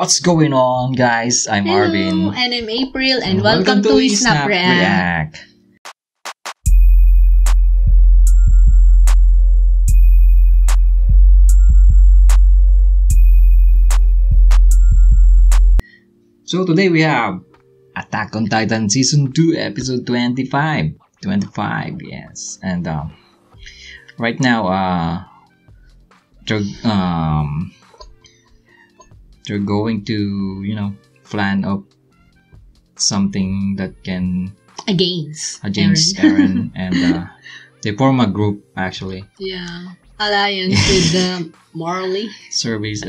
What's going on, guys? I'm Armin. And I'm April, and welcome to eSnap React. So today we have Attack on Titan Season 2, Episode 25. 25, yes. And right now, they're going to, you know, plan up something that can against Eren, and they form a group, actually. Yeah, alliance with the Marley service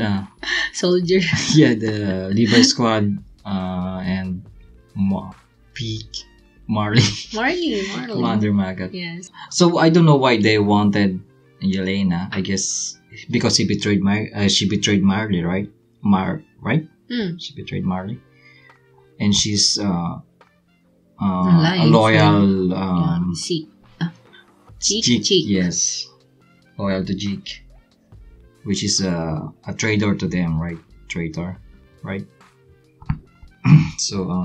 soldier. Yeah, the Levi squad and Marley. Wonder Maggot. Yes. So I don't know why they wanted Yelena. I guess because he betrayed she betrayed Marley, right? She betrayed Marley, and she's a loyal Zeke. Yes, loyal to Zeke, which is a traitor to them, right? Traitor, right? So do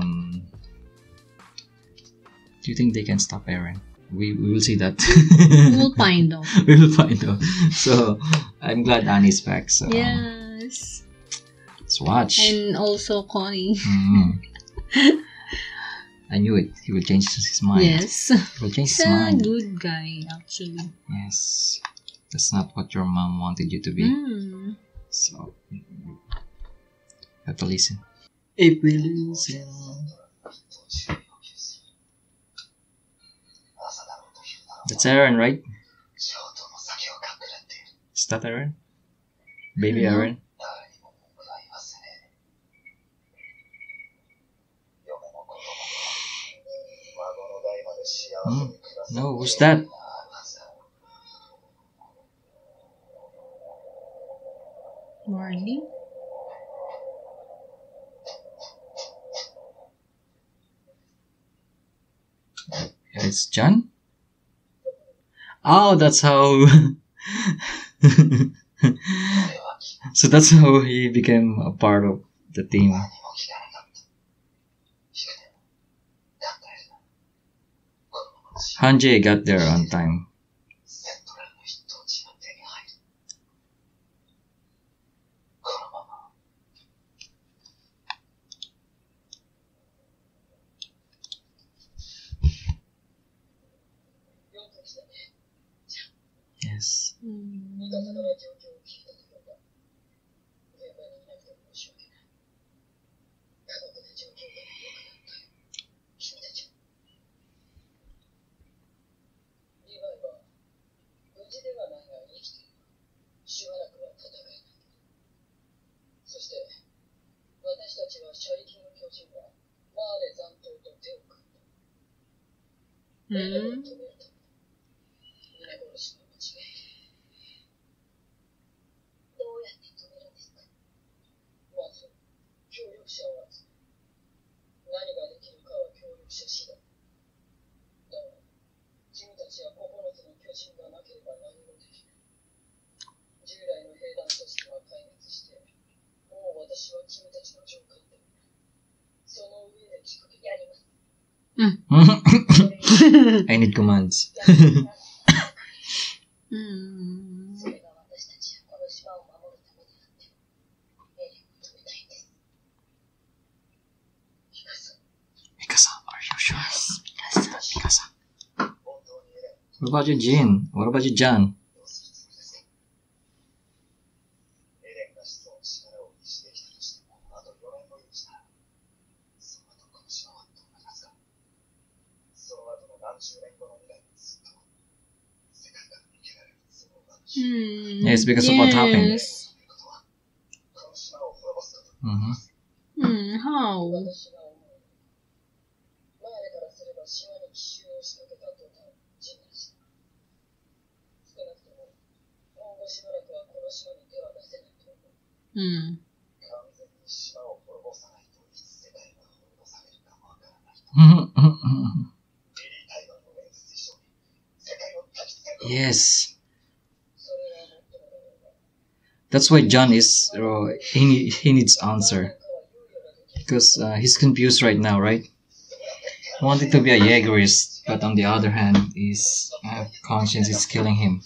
you think they can stop Eren? We will see that. We'll find out. So I'm glad Annie's back. So yes. Let's watch. And also Connie. Mm-hmm. I knew it. He will change his mind. Yes. He will change his mind. He's a good guy, actually. Yes. That's not what your mom wanted you to be. Mm. So, you have to listen. If we lose it. That's Eren, right? Is that Eren? Baby Eren? Mm. No, who's that? Marley? It's Jean? Oh, that's how... So that's how he became a part of the team. Hanji got there on time. Yes. Mm-hmm. I need commands. Mikasa, are you sure? Mikasa. What about you, Jean? What about you, Jean? Yes, because of what happened. Mm-hmm. How? Yes. That's why John is he needs answer, because he's confused right now, right? He wanted to be a Jaegerist, but on the other hand, his conscience is killing him.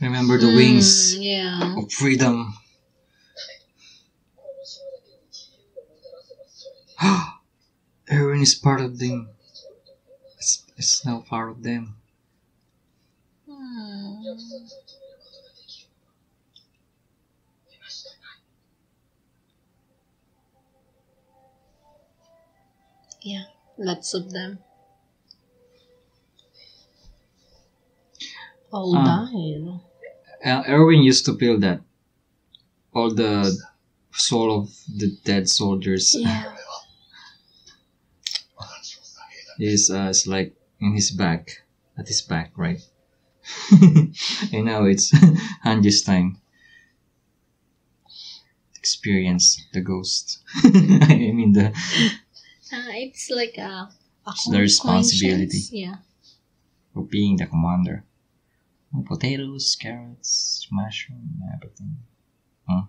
Remember the wings of freedom. Erwin is part of them. It's now part of them. Yeah, lots of them. All died. Erwin used to feel that. All the soul of the dead soldiers. Yeah. It's like in his back. At his back, right? And now it's Hanji's time. Experience the ghost. I mean the... it's like a the responsibility. Yeah. Of being the commander. Potatoes, carrots, mushroom, everything. Huh?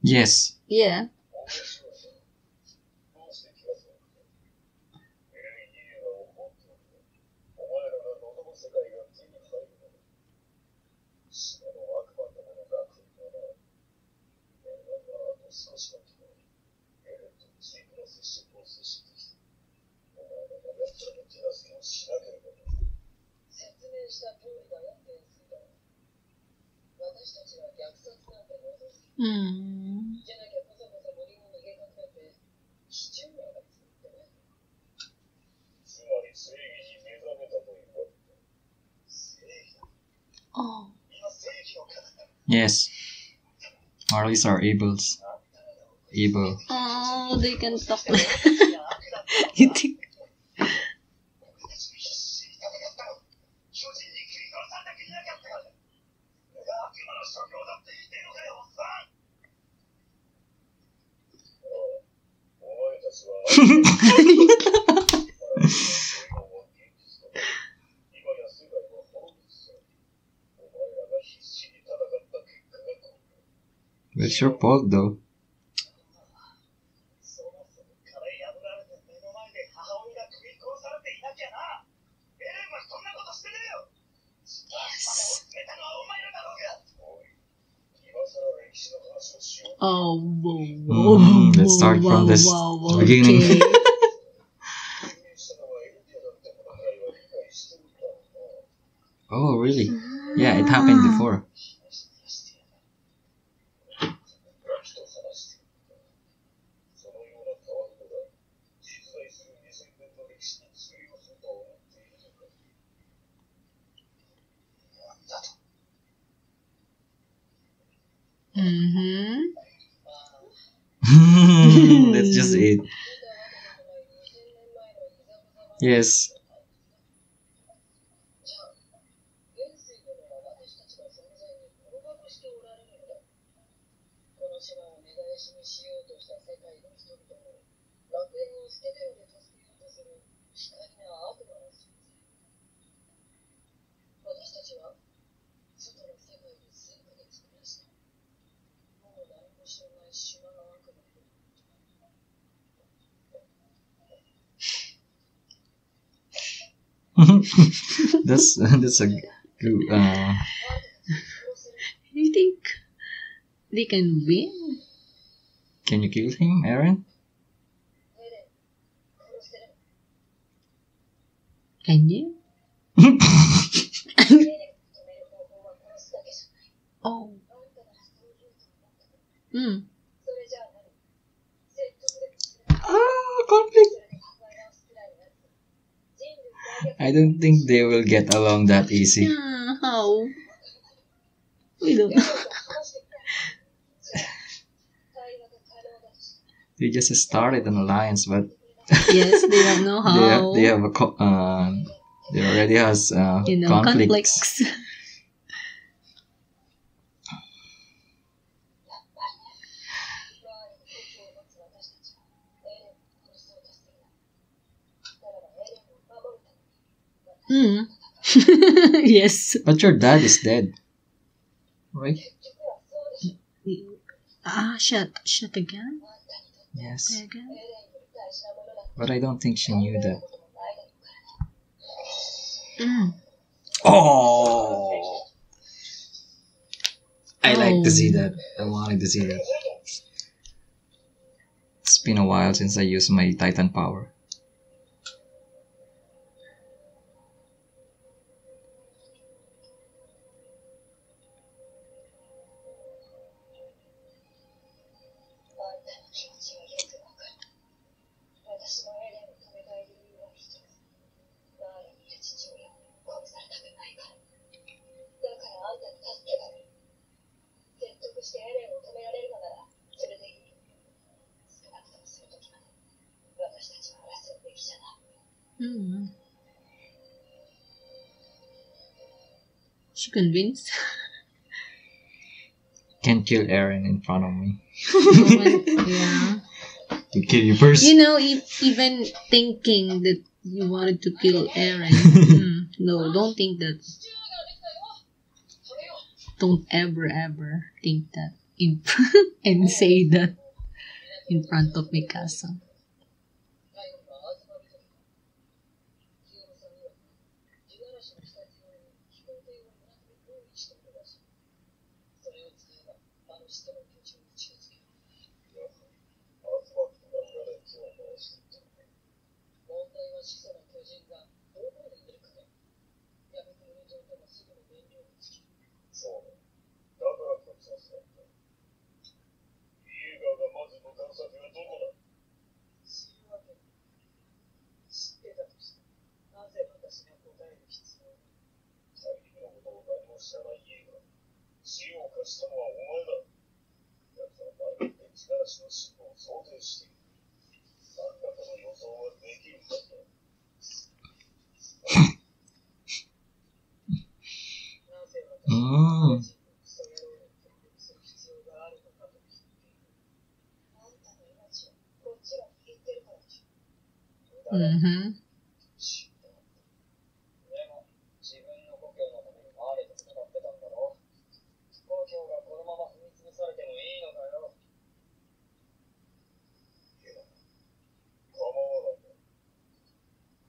Yes. Yeah. Oh. Yes. Marleys are evils. Evil. Oh, they can talk. You think? It's your fault though. Yes. Oh, whoa, whoa, let's start from this beginning. Okay. Oh, really? Yeah, it happened before. That's just it. Yes. That's a good They can win? Can you kill him, Eren? Can you? Oh. Mm. Ah, conflict! I don't think they will get along that easy. How? We don't know. They just started an alliance, but yes, they don't know how. They have a they already has conflicts. Hmm. Yes. But your dad is dead, right? Ah, shut again. Yes. Again? But I don't think she knew that. Mm. Oh. I like to see that. I wanted to see that. It's been a while since I used my Titan power. She convinced. Can't kill Eren in front of me. Yeah. To kill you first. You know, if even thinking that you wanted to kill Eren, no, don't think that. Don't ever think that in and say that in front of Mikasa. Oh. Mm-hmm.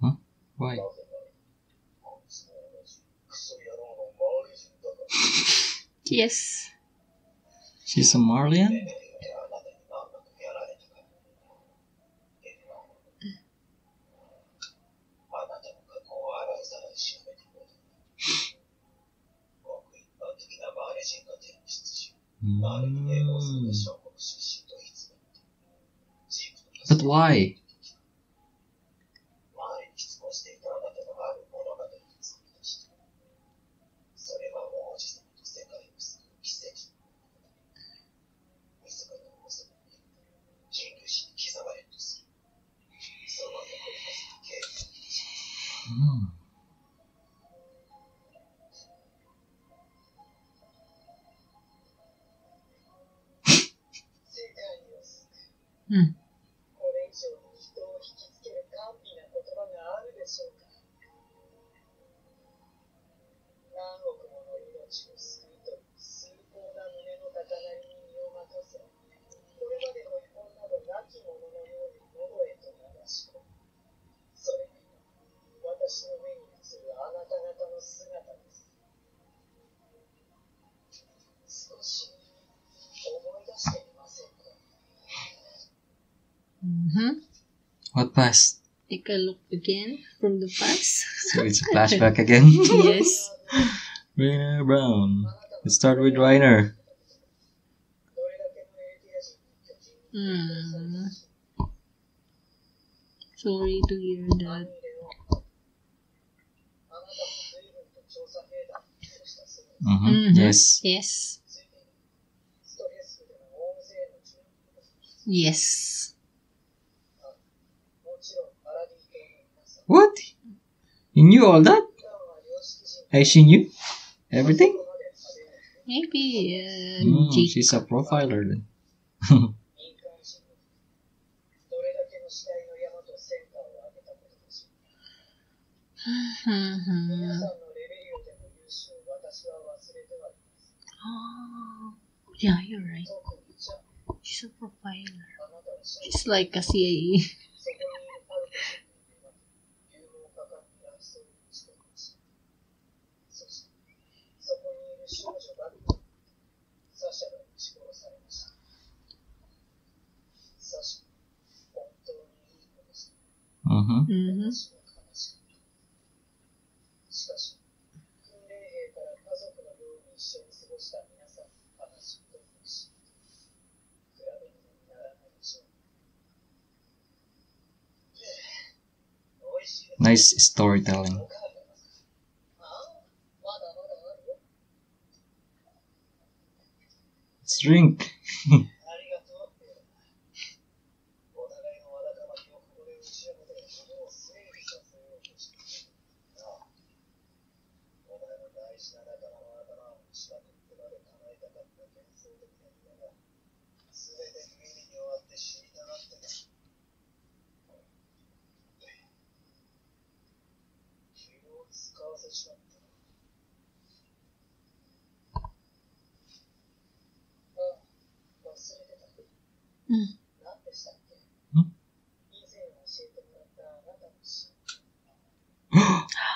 Huh? Why? Yes. She's a Marleyan? But why? Hmm. What past? Take a look again from the past. So it's a flashback again? Yes. Reiner Braun. Let's start with Reiner. Sorry to hear that. Yes. Yes. Yes. What? You knew all that? She knew everything? Maybe. She's a profiler then. Oh, yeah, you're right. She's a profiler. She's like a CIA. Nice storytelling. Let's drink.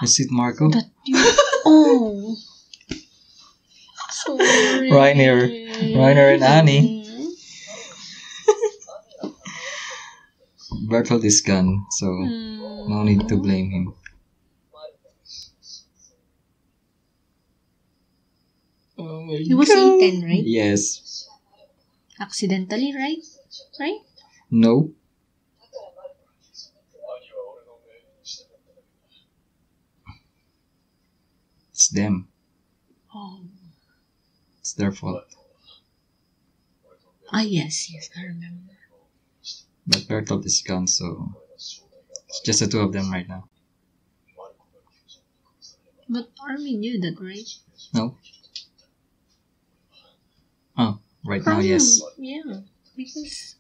Is it Marco? That you... Oh, sorry. Reiner and Annie. Bertholdt is gone, so no need to blame him. He was eaten, right? Yes. Accidentally, right? Right? No. It's them. Oh. It's their fault. Ah, yes, yes, I remember. But Bertholdt is gone, so it's just the two of them right now. But Armin knew that, right? No. Oh, right now, yes. Yeah, because...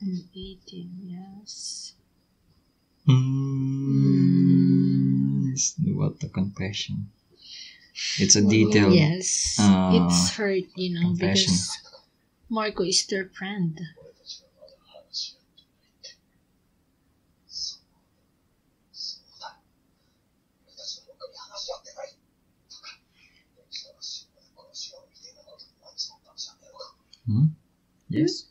And 18, yes. It's what the confession. It's a detail. Yes, it's hurt, you know, confession. Because Marco is their friend. Yes.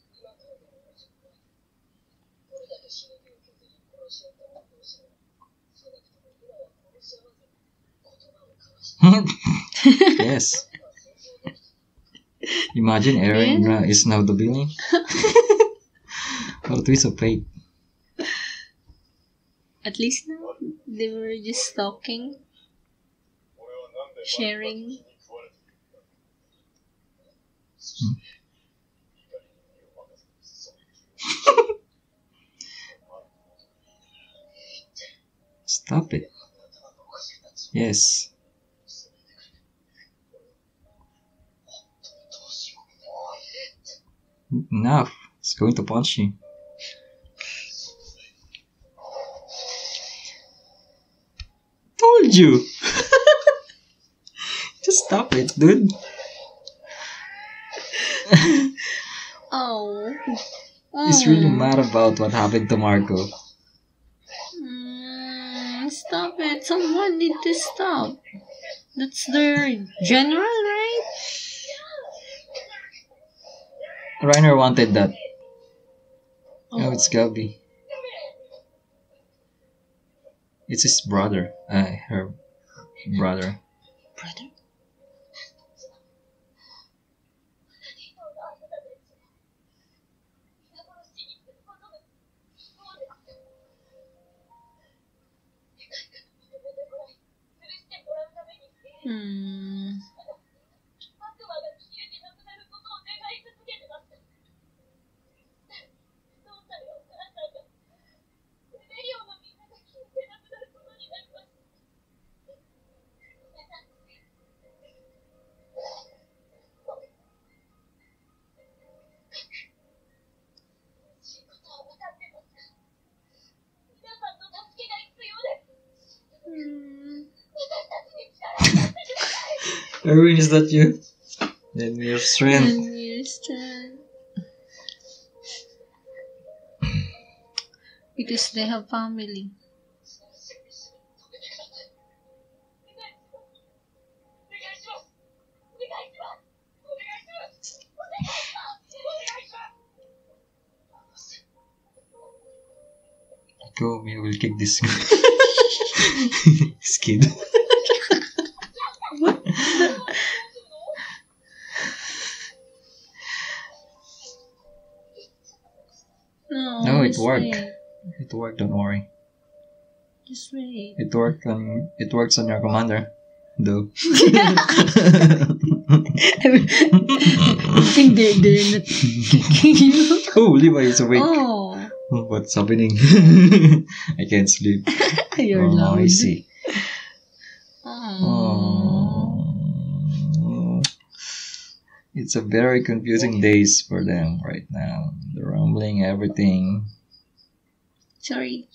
Yes. Imagine Eren is now the villain. What a twist of fate. At least now they were just talking, sharing. Stop it. Yes. Enough. It's going to punch you. Told you. Just stop it, dude. Oh. He's really mad about what happened to Marco. Stop it! Someone need to stop! That's their general, right? Reiner wanted that. Oh, it's Gabi. It's his brother. Her brother. Brother? Hmm. Erwin, is that you? Lend me your strength. Lend me your strength. Because they have family. Go, we will kick this kid. No, it worked. Wait. It worked. Don't worry. Just wait. It worked. It works on your commander, though. I think they're not kicking you. Oh, Levi is awake. Oh, what's happening? I can't sleep. You're loud. I see. It's a very confusing days for them right now. The rumbling, everything. Sorry.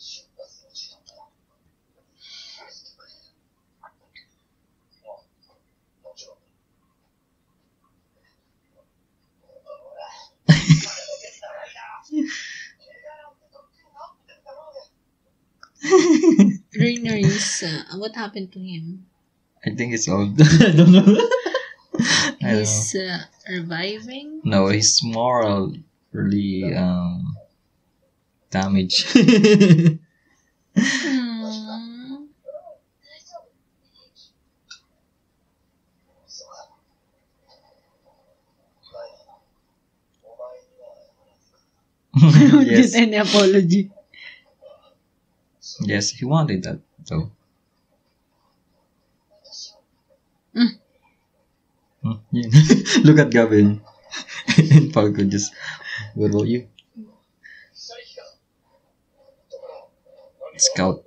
Reiner is, what happened to him? I think it's old. I don't know. He's reviving? No, he's morally damaged. Yes. Any apology? Yes, he wanted that though. Yeah. Look at Gabi and Falco just, what about you? Scout.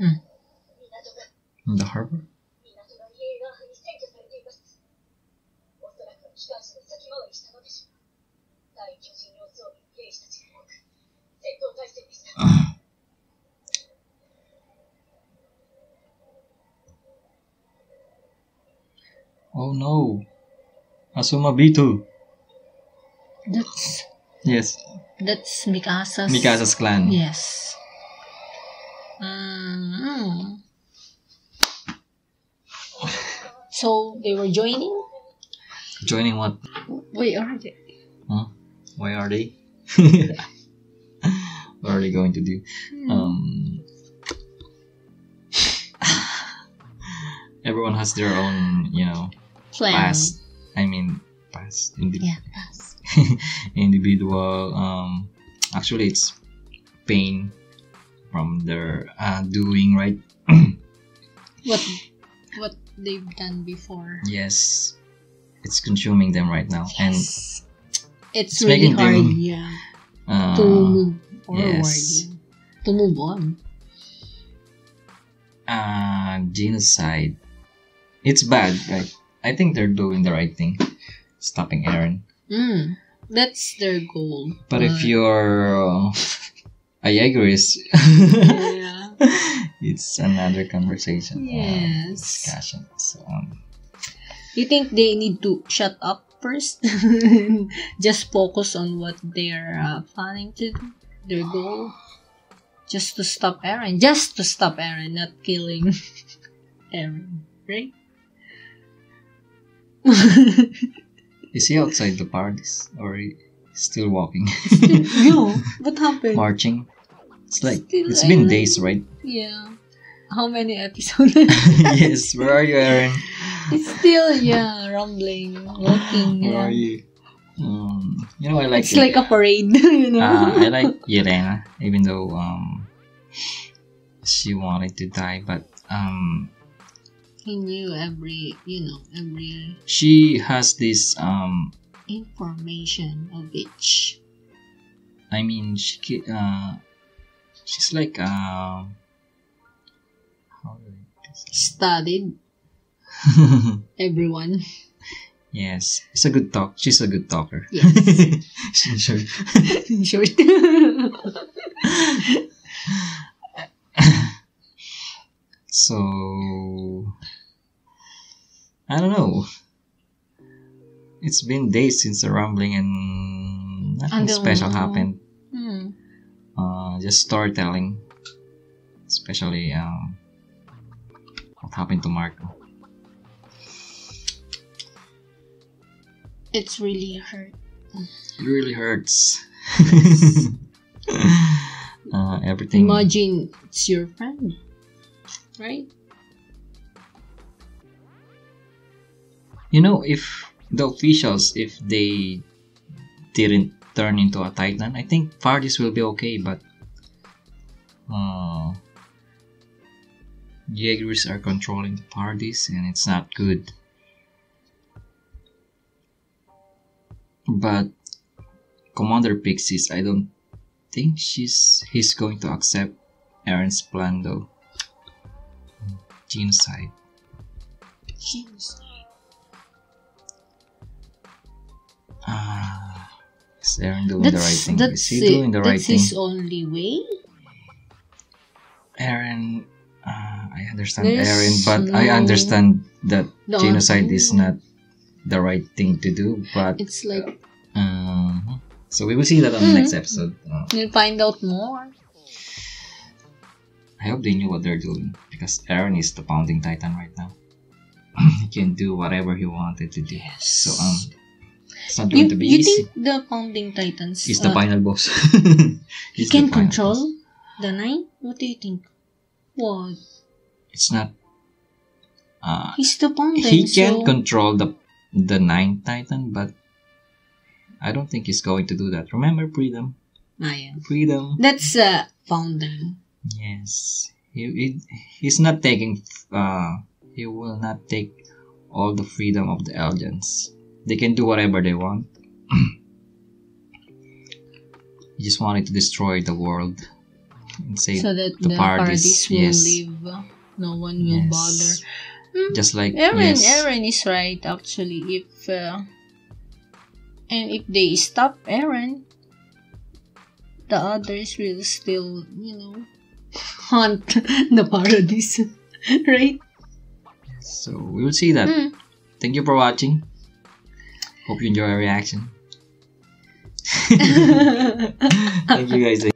In the harbor? Oh no, Asuma B2. That's... Yes. That's Mikasa's... Mikasa's clan. Yes. So, they were joining? Joining what? Where are they? Huh? Where are they? What are they going to do? Everyone has their own, you know... Plan. Past. Individual. Actually, it's pain from their doing, right? what they've done before. Yes, it's consuming them right now, yes. And it's really making hard, them, to move forward, yes. To move on. Genocide. It's bad, right? I think they're doing the right thing, stopping Eren. That's their goal. But if you're a Jaegerist, yeah. It's another conversation. Yes. Discussion. So you think they need to shut up first? Just focus on what they're planning to do? their goal. Just to stop Eren. Just to stop Eren, not killing Eren, right? Is he outside the paradise? Or is he still walking? No, what happened? Marching. It's like, still it's been days, right? Yeah. How many episodes? Yes, where are you, Eren? It's still, yeah, rumbling, walking. Where are you? You know, I like it's like a parade, you know. I like Yelena, even though she wanted to die, but he knew every, you know, every. She has this information of each. I mean, she's like how do I studied everyone. Yes, it's a good talk. She's a good talker. Yes. In short. In short. So I don't know. It's been days since the rumbling and nothing special happened. Mm. Just storytelling, especially what happened to Marco. It's really hurt. It really hurts. Everything. Imagine it's your friend, right? You know, if the officials, if they didn't turn into a Titan, I think parties will be okay. But Jaegers are controlling the parties, and it's not good. But Commander Pixis, I don't think he's going to accept Eren's plan though. Genocide. Genocide. Is Eren doing the right thing? Is he doing the right thing? That's his only way. Eren, I understand Eren, but I understand that genocide is not the right thing to do, but it's like so we will see that on the next episode. We'll find out more. I hope they knew what they're doing, because Eren is the founding Titan right now. He can do whatever he wanted to do. Yes. So it's not going to be easy. You think the founding Titans is the final boss? He can control boss. The nine? What do you think? What? It's not he's the founding. He can control the ninth Titan, but I don't think he's going to do that. Remember Freedom? Yeah. Freedom. That's a founder. Yes, he's not taking. He will not take all the freedom of the Eldians. They can do whatever they want. He just wanted to destroy the world and save so that the parties will live. No one will bother. Just like Eren is right actually. If and if they stop Eren, the others will still, you know, haunt the paradise, right? So we will see that. Thank you for watching. Hope you enjoy our reaction. Thank you guys.